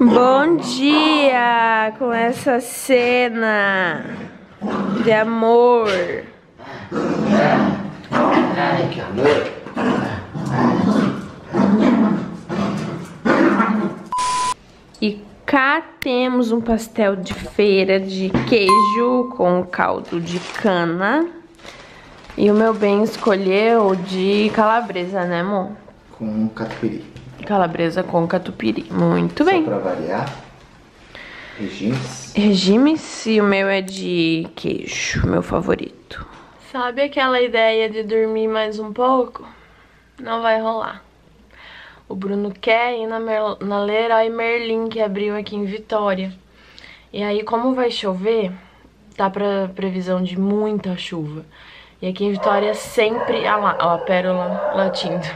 Bom dia com essa cena de amor. Ai, que amor. E cá temos um pastel de feira de queijo com caldo de cana. E o meu bem escolheu de calabresa, né, amor? Com catupiry. Calabresa com catupiry. Muito bem. Só pra variar. Regimes. Regimes. E o meu é de queijo, meu favorito. Sabe aquela ideia de dormir mais um pouco? Não vai rolar. O Bruno quer ir na Leroy Merlin, que abriu aqui em Vitória. E aí, como vai chover, tá pra previsão de muita chuva. E aqui em Vitória sempre... Ah lá, ó, a pérola latindo.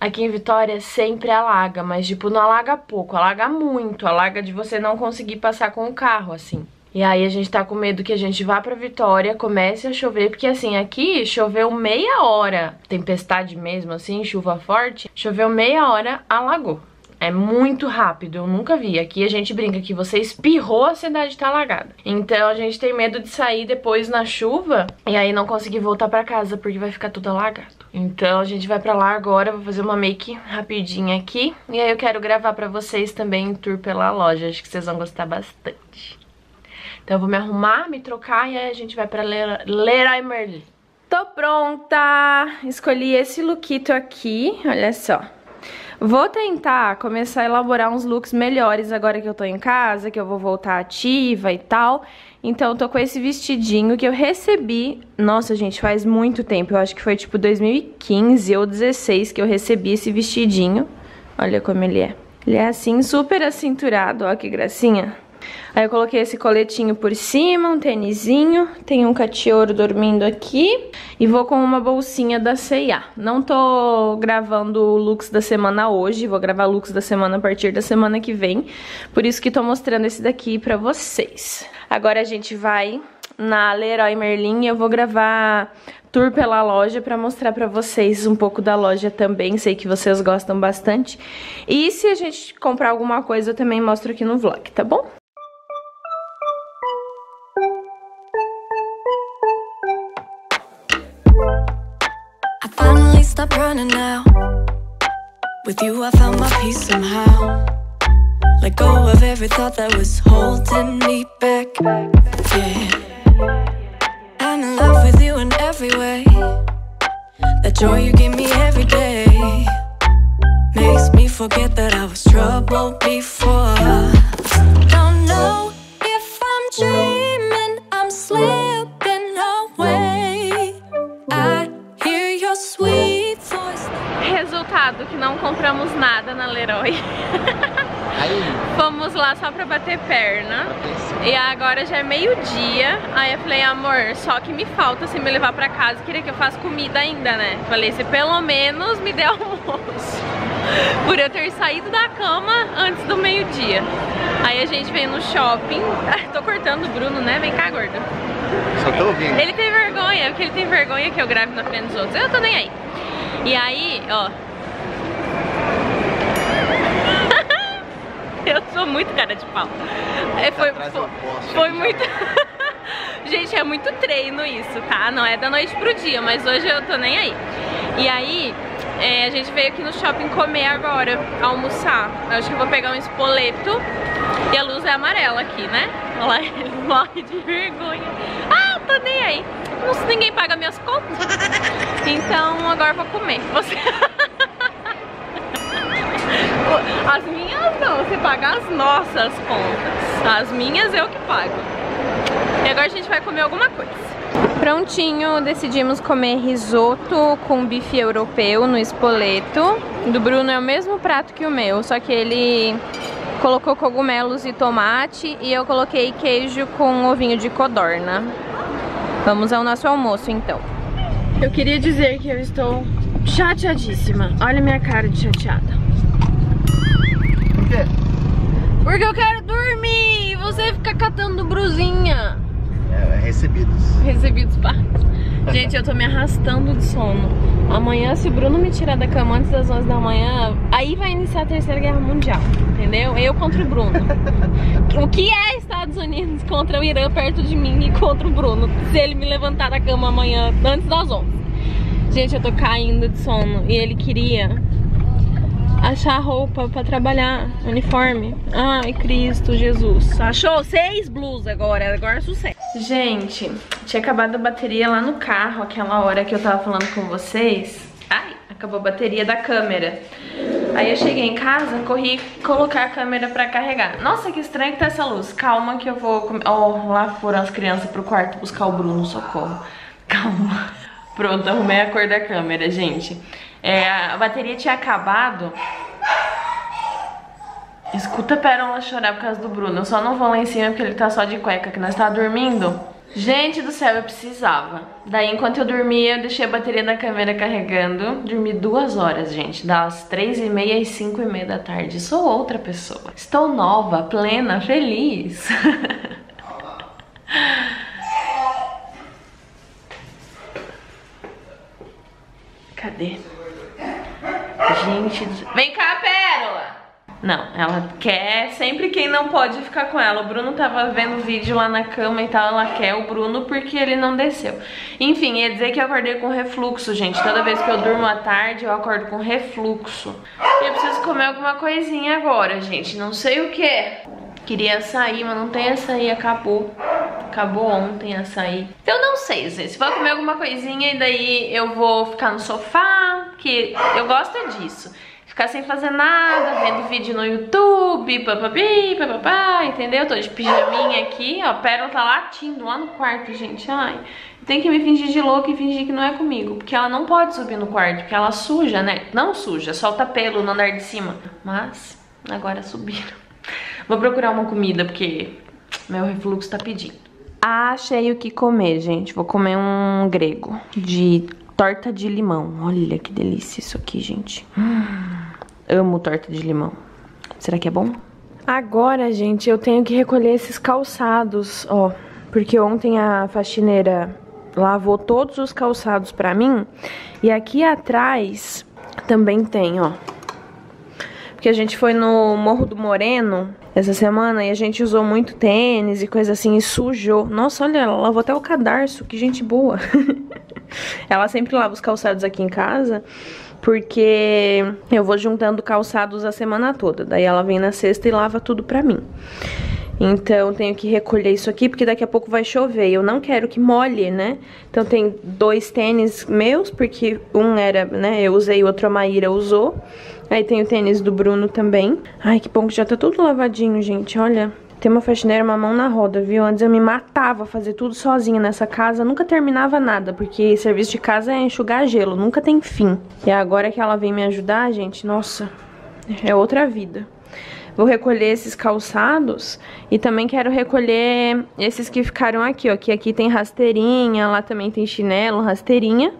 Aqui em Vitória sempre alaga, mas tipo, não alaga pouco, alaga muito, alaga de você não conseguir passar com o carro, assim. E aí a gente tá com medo que a gente vá pra Vitória, comece a chover, porque assim, aqui choveu meia hora, tempestade mesmo assim, chuva forte, choveu meia hora, alagou. É muito rápido, eu nunca vi. Aqui a gente brinca que você espirrou, a cidade tá alagada. Então a gente tem medo de sair depois na chuva e aí não conseguir voltar pra casa porque vai ficar tudo alagado. Então a gente vai pra lá agora, vou fazer uma make rapidinha aqui. E aí eu quero gravar pra vocês também um tour pela loja, acho que vocês vão gostar bastante. Então eu vou me arrumar, me trocar e aí a gente vai pra Leroy Merlin. Tô pronta! Escolhi esse lookito aqui, olha só. Vou tentar começar a elaborar uns looks melhores agora que eu tô em casa, que eu vou voltar ativa e tal. Então eu tô com esse vestidinho que eu recebi, nossa gente, faz muito tempo, eu acho que foi tipo 2015 ou 2016 que eu recebi esse vestidinho. Olha como ele é. Ele é assim, super acinturado, ó que gracinha. Aí eu coloquei esse coletinho por cima, um tênisinho, tem um cachorro dormindo aqui e vou com uma bolsinha da C&A. Não tô gravando looks da semana hoje, vou gravar looks da semana a partir da semana que vem, por isso que tô mostrando esse daqui pra vocês. Agora a gente vai na Leroy Merlin e eu vou gravar tour pela loja pra mostrar pra vocês um pouco da loja também, sei que vocês gostam bastante. E se a gente comprar alguma coisa eu também mostro aqui no vlog, tá bom? Stop running now. With you I found my peace somehow. Let go of every thought that was holding me back. Yeah, I'm in love with you in every way. That joy you give me every day makes me forget that I was troubled before. Don't know if I'm dreaming, I'm slipping away. I hear your sweet. Resultado, que não compramos nada na Leroy. Fomos lá só pra bater perna. E agora já é meio-dia. Aí eu falei, amor, só que me falta você me levar pra casa. Queria que eu faça comida ainda, né? Falei, você pelo menos me dê almoço. Por eu ter saído da cama antes do meio-dia. Aí a gente veio no shopping. Tô cortando o Bruno, né? Vem cá, gordo. Só tô ouvindo. Ele tem vergonha, porque ele tem vergonha que eu grave na frente dos outros. Eu tô nem aí. E aí, ó, eu sou muito cara de pau. Foi muito... Gente, é muito treino isso, tá? Não é da noite pro dia, mas hoje eu tô nem aí. E aí, a gente veio aqui no shopping comer agora, almoçar. Eu acho que eu vou pegar um Spoleto. E a luz é amarela aqui, né? Olha lá, ele morre de vergonha. Ah, tô nem aí. Ninguém paga minhas contas. Então agora vou comer. Você... As minhas não, você paga as nossas contas. As minhas eu que pago. E agora a gente vai comer alguma coisa. Prontinho, decidimos comer risoto com bife europeu no Spoleto. Do Bruno é o mesmo prato que o meu, só que ele colocou cogumelos e tomate e eu coloquei queijo com ovinho de codorna. Vamos ao nosso almoço, então. Eu queria dizer que eu estou chateadíssima. Olha minha cara de chateada. Por quê? Porque eu quero dormir e você fica catando brusinha. É, recebidos. Recebidos, pá. Gente, eu tô me arrastando de sono. Amanhã, se o Bruno me tirar da cama antes das 11 da manhã, aí vai iniciar a Terceira Guerra Mundial, entendeu? Eu contra o Bruno. O que é Estados Unidos contra o Irã perto de mim e contra o Bruno, se ele me levantar da cama amanhã antes das 11. Gente, eu tô caindo de sono e ele queria achar roupa pra trabalhar, uniforme. Ai, Cristo, Jesus. Achou 6 blues agora, agora é sucesso. Gente, tinha acabado a bateria lá no carro, aquela hora que eu tava falando com vocês. Ai, acabou a bateria da câmera. Aí eu cheguei em casa, corri colocar a câmera pra carregar. Nossa, que estranho que tá essa luz. Calma que eu vou... Oh, lá foram as crianças pro quarto buscar o Bruno, socorro. Calma. Pronto, arrumei a cor da câmera, gente. É, a bateria tinha acabado. Escuta a Pérola chorar por causa do Bruno. Eu só não vou lá em cima porque ele tá só de cueca, que nós tá dormindo. Gente do céu, eu precisava. Daí, enquanto eu dormia, eu deixei a bateria da câmera carregando. Dormi 2 horas, gente. Das 3h30 às 5h30 da tarde. Sou outra pessoa. Estou nova, plena, feliz. Cadê? Gente, vem cá, Pérola! Não, ela quer sempre quem não pode ficar com ela. O Bruno tava vendo vídeo lá na cama e tal, ela quer o Bruno porque ele não desceu. Enfim, ia dizer que eu acordei com refluxo, gente. Toda vez que eu durmo à tarde, eu acordo com refluxo. E eu preciso comer alguma coisinha agora, gente. Não sei o que. Queria açaí, mas não tem açaí, acabou. Acabou ontem açaí. Então não sei, gente. Vou comer alguma coisinha e daí eu vou ficar no sofá, que eu gosto disso. Ficar sem fazer nada, vendo vídeo no YouTube, papapi, papapá, entendeu? Tô de pijaminha aqui, ó, a Pérola tá latindo lá no quarto, gente, ai. Tem que me fingir de louca e fingir que não é comigo, porque ela não pode subir no quarto, porque ela suja, né? Não suja, solta pelo no andar de cima. Mas, agora subiram. Vou procurar uma comida, porque meu refluxo tá pedindo. Achei o que comer, gente. Vou comer um grego de... torta de limão. Olha que delícia isso aqui, gente. Amo torta de limão. Será que é bom? Agora, gente, eu tenho que recolher esses calçados, ó. Porque ontem a faxineira lavou todos os calçados pra mim. E aqui atrás também tem, ó. Porque a gente foi no Morro do Moreno essa semana e a gente usou muito tênis e coisa assim e sujou. Nossa, olha, ela lavou até o cadarço, que gente boa. Ela sempre lava os calçados aqui em casa, porque eu vou juntando calçados a semana toda. Daí ela vem na sexta e lava tudo pra mim. Então tenho que recolher isso aqui, porque daqui a pouco vai chover e eu não quero que molhe, né? Então tem 2 tênis meus, porque um era, né, eu usei, o outro a Maíra usou. Aí tem o tênis do Bruno também. Ai, que bom que já tá tudo lavadinho, gente, olha. Tem uma faxineira, uma mão na roda, viu? Antes eu me matava a fazer tudo sozinha nessa casa. Nunca terminava nada, porque serviço de casa é enxugar gelo, nunca tem fim. E agora que ela vem me ajudar, gente, nossa, é outra vida. Vou recolher esses calçados e também quero recolher esses que ficaram aqui, ó. Que aqui tem rasteirinha, lá também tem chinelo, rasteirinha.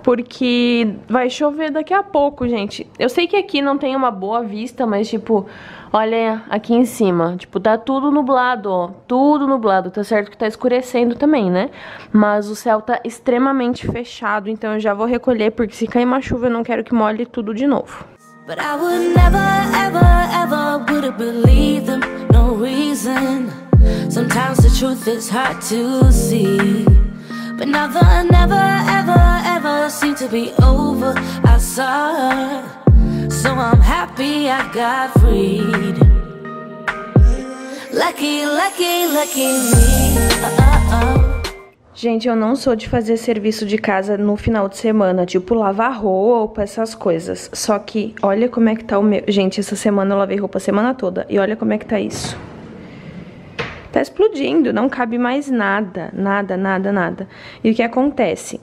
Porque vai chover daqui a pouco, gente. Eu sei que aqui não tem uma boa vista, mas tipo, olha aqui em cima. Tipo, tá tudo nublado, ó. Tudo nublado. Tá certo que tá escurecendo também, né? Mas o céu tá extremamente fechado, então eu já vou recolher, porque se cair uma chuva eu não quero que molhe tudo de novo. But I would never, ever, ever would have believed them, no reason. Sometimes the truth is hard to see. But never, never, ever, ever seemed to be over. I saw her, so I'm happy I got freed. Lucky, lucky, lucky me. Oh, oh, oh. Gente, eu não sou de fazer serviço de casa no final de semana, tipo lavar roupa, essas coisas. Só que olha como é que tá o meu... Gente, essa semana eu lavei roupa a semana toda e olha como é que tá isso. Tá explodindo, não cabe mais nada, nada, nada, nada. E o que acontece?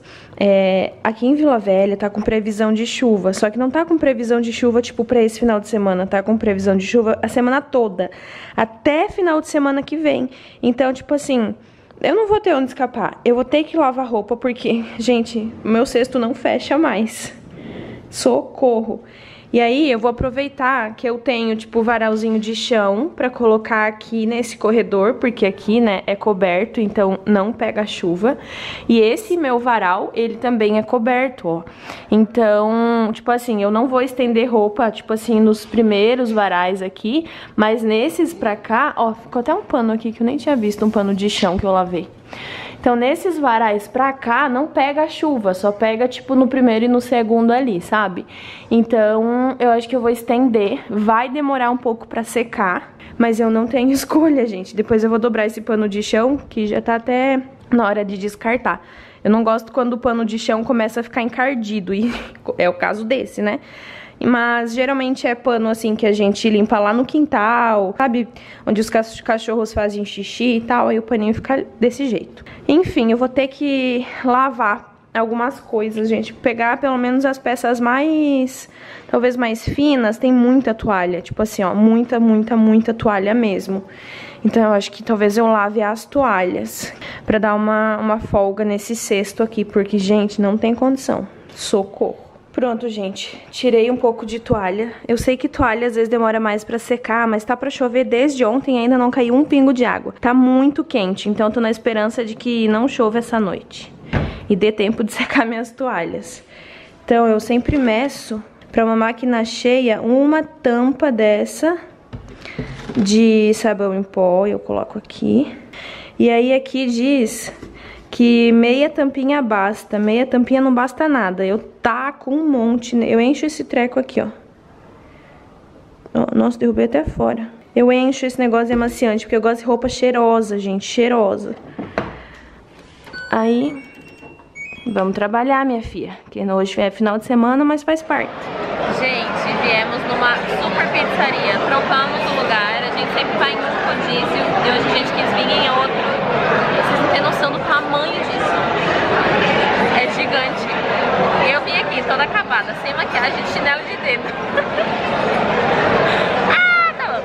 Aqui em Vila Velha tá com previsão de chuva, só que não tá com previsão de chuva tipo pra esse final de semana, tá com previsão de chuva a semana toda, até final de semana que vem. Então, tipo assim... Eu não vou ter onde escapar, eu vou ter que lavar roupa porque, gente, o meu cesto não fecha mais. Socorro! E aí eu vou aproveitar que eu tenho, tipo, varalzinho de chão pra colocar aqui nesse corredor, porque aqui, né, é coberto, então não pega chuva. E esse meu varal, ele também é coberto, ó. Então, tipo assim, eu não vou estender roupa, tipo assim, nos primeiros varais aqui, mas nesses pra cá, ó, ficou até um pano aqui que eu nem tinha visto, um pano de chão que eu lavei. Então, nesses varais pra cá, não pega a chuva, só pega, tipo, no primeiro e no segundo ali, sabe? Então, eu acho que eu vou estender, vai demorar um pouco pra secar, mas eu não tenho escolha, gente. Depois eu vou dobrar esse pano de chão, que já tá até na hora de descartar. Eu não gosto quando o pano de chão começa a ficar encardido, e é o caso desse, né? Mas geralmente é pano assim que a gente limpa lá no quintal, sabe? Onde os cachorros fazem xixi e tal, aí o paninho fica desse jeito. Enfim, eu vou ter que lavar algumas coisas, gente. Pegar pelo menos as peças mais, talvez mais finas, tem muita toalha. Tipo assim, ó, muita, muita, muita toalha mesmo. Então eu acho que talvez eu lave as toalhas pra dar uma folga nesse cesto aqui, porque, gente, não tem condição. Socorro. Pronto, gente, tirei um pouco de toalha. Eu sei que toalha às vezes demora mais pra secar, mas tá pra chover desde ontem e ainda não caiu um pingo de água. Tá muito quente, então tô na esperança de que não chova essa noite e dê tempo de secar minhas toalhas. Então eu sempre meço pra uma máquina cheia uma tampa dessa de sabão em pó, eu coloco aqui. E aí aqui diz que meia tampinha basta, meia tampinha não basta nada. Eu taco um monte, eu encho esse treco aqui, ó. Nossa, derrubei até fora. Eu encho esse negócio de emaciante, porque eu gosto de roupa cheirosa, gente, cheirosa. Aí, vamos trabalhar, minha filha. Que hoje é final de semana, mas faz parte. Gente, viemos numa super pizzaria, trocamos o lugar, a gente sempre vai em um rodízio, e hoje a gente quis vir em outro. Tem noção do tamanho disso? É gigante. Eu vim aqui toda acabada, sem maquiagem, de chinelo de dedo. Ah, tá bom.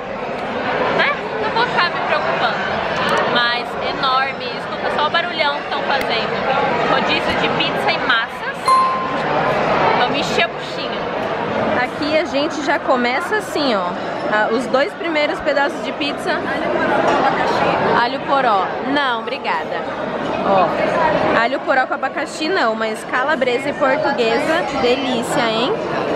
Né? Não vou ficar me preocupando. Mas enorme, escuta só o barulhão que estão fazendo. Rodízio de pizza e massas. Vamos encher a buchinha. Aqui a gente já começa assim, ó. Os dois primeiros pedaços de pizza. Alho poró. Não, obrigada. Ó, alho poró com abacaxi não, mas calabresa e portuguesa. Delícia, hein?